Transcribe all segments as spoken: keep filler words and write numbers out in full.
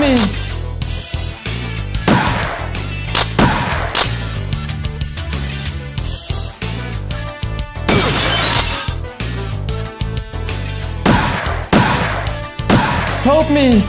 me. Help me.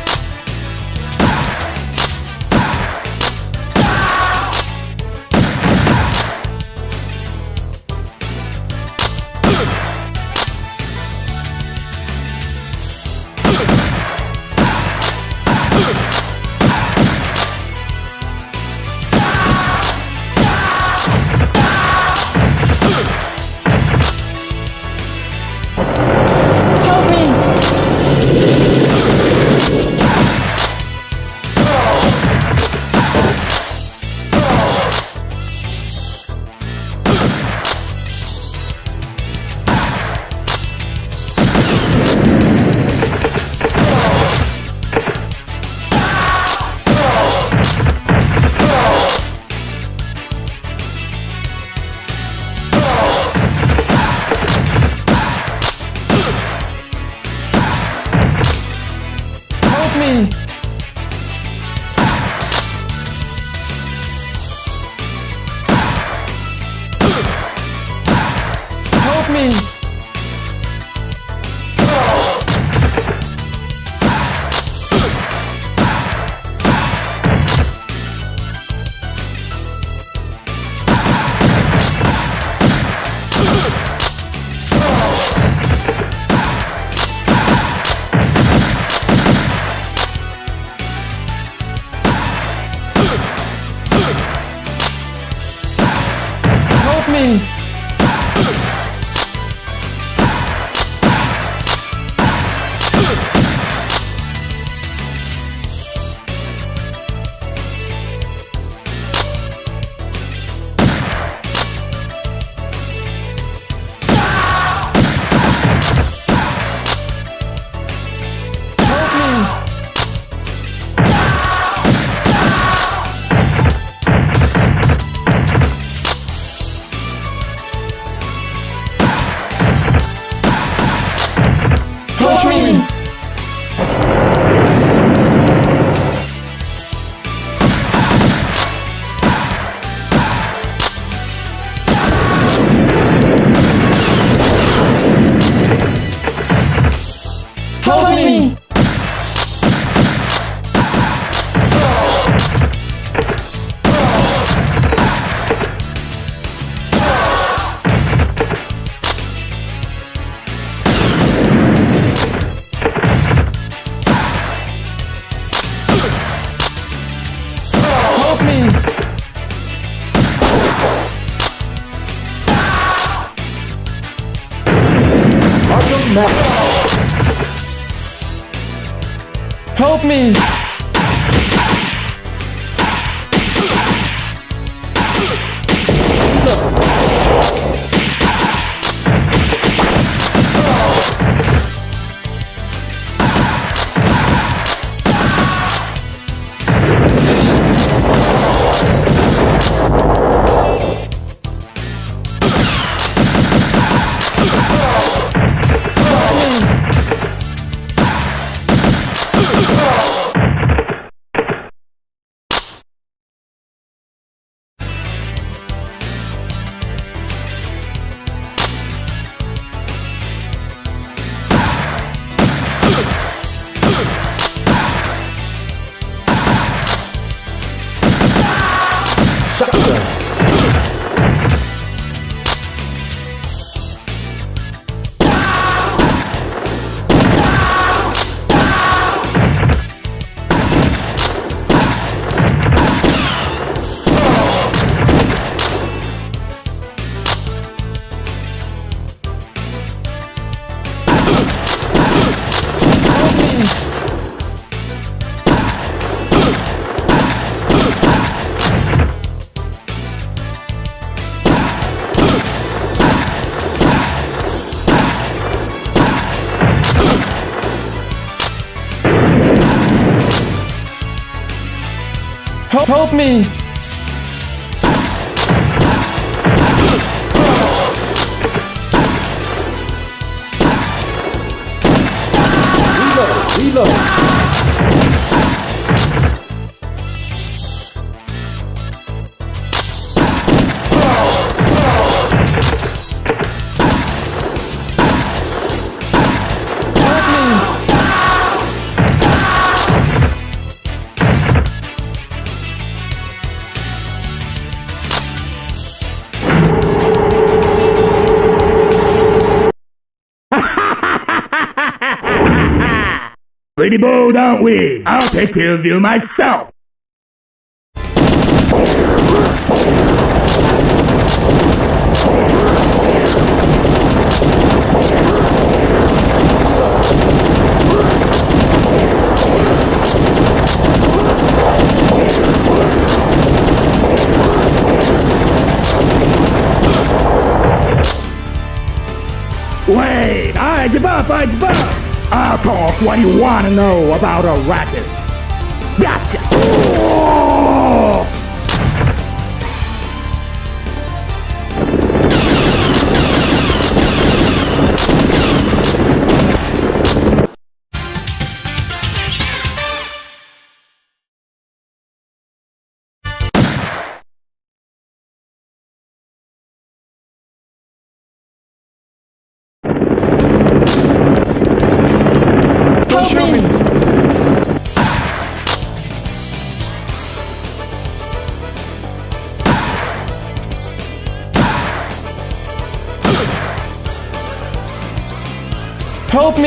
Me. Help me. Me. Help me! Help me! Reload! Reload! the bow, don't we? I'll take Killville myself! Wait, I give up, I give up! I'll talk what you wanna know about a racket. Gotcha! Oh! Help me! Help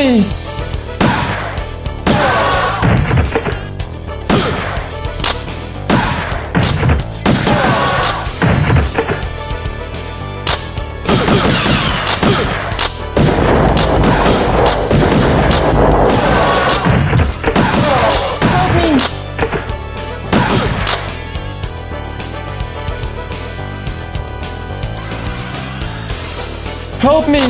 me! Help me!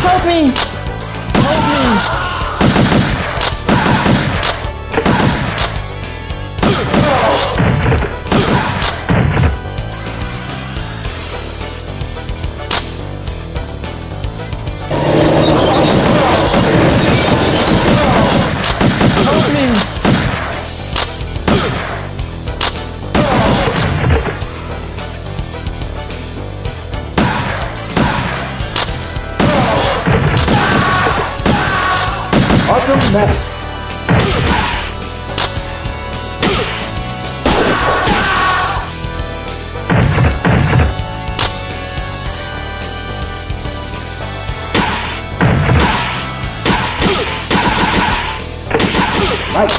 Help me! Help me! Help me! Automatic. Right.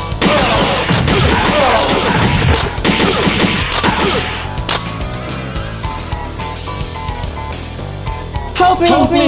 Help me! Help me! Help me! Help me!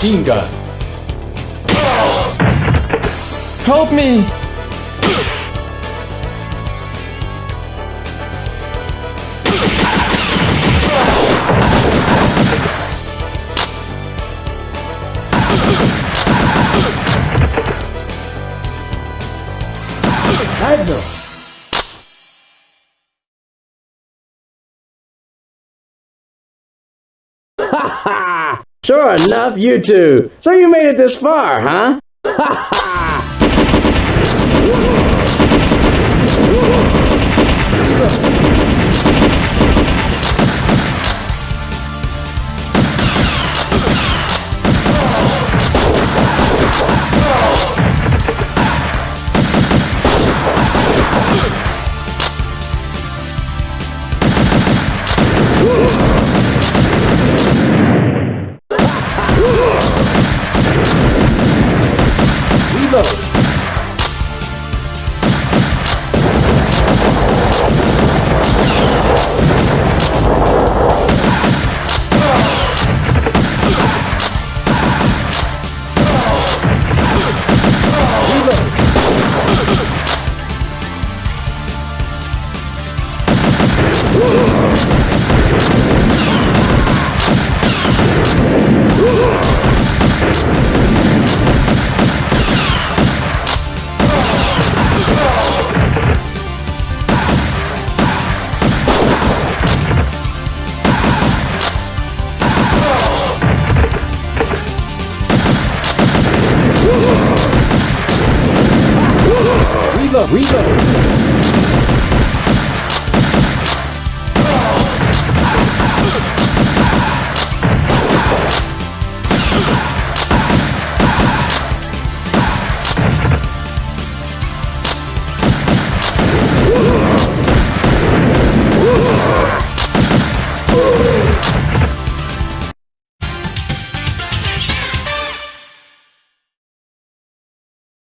Machine gun. Help me! Admiral. Ha ha! Sure enough, you two. So you made it this far, huh? Ha ha! Reload!